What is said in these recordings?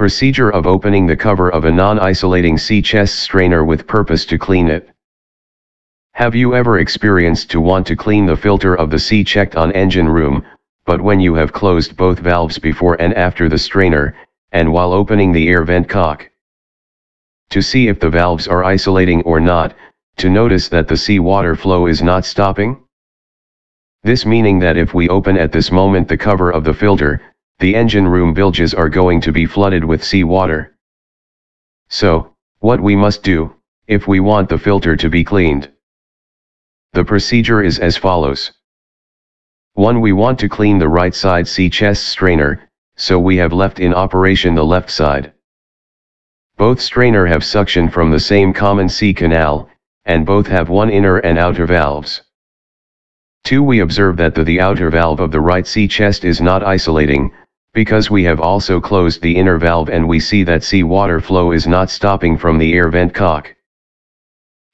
Procedure of opening the cover of a non-isolating sea chest strainer with purpose to clean it. Have you ever experienced to want to clean the filter of the sea checked on engine room, but when you have closed both valves before and after the strainer, and while opening the air vent cock? To see if the valves are isolating or not, to notice that the sea water flow is not stopping? This meaning that if we open at this moment the cover of the filter, the engine room bilges are going to be flooded with seawater. So, what we must do, if we want the filter to be cleaned? The procedure is as follows. 1. We want to clean the right side sea chest strainer, so we have left in operation the left side. Both strainer have suction from the same common sea canal, and both have one inner and outer valves. 2. We observe that the outer valve of the right sea chest is not isolating, because we have also closed the inner valve, and we see that sea water flow is not stopping from the air vent cock.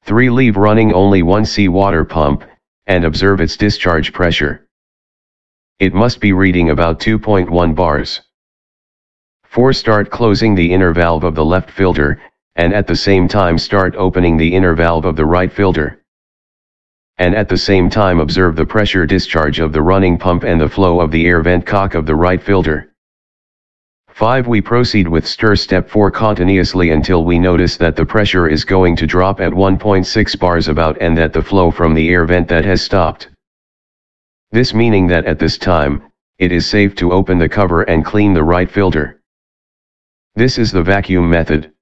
3. Leave running only one sea water pump, and observe its discharge pressure. It must be reading about 2.1 bars. 4. Start closing the inner valve of the left filter, and at the same time start opening the inner valve of the right filter. And at the same time observe the pressure discharge of the running pump and the flow of the air vent cock of the right filter. 5. We proceed with stir step 4 continuously until we notice that the pressure is going to drop at 1.6 bars about, and that the flow from the air vent that has stopped. This meaning that at this time, it is safe to open the cover and clean the right filter. This is the vacuum method.